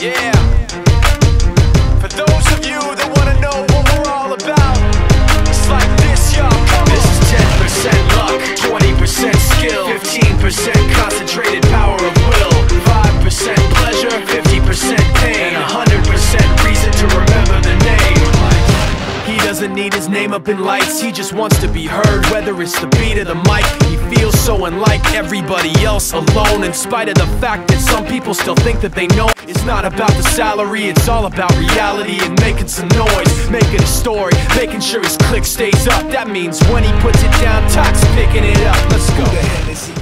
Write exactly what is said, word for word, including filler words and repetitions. Yeah. For those of you that want to know what we're all about, it's like this, y'all. This is ten percent luck, twenty percent skill, fifteen percent concentrated power of will, five percent pleasure, fifty percent pain, and one hundred percent reason to remember the name. He doesn't need his name up in lights, he just wants to be heard, whether it's the beat or the mic. He feels so unlike everybody else, alone, in spite of the fact that some people still think that they know. It's not about the salary, it's all about reality and making some noise, making a story, making sure his click stays up. That means when he puts it down, Tox picking it up. Let's go. Who the hell is he?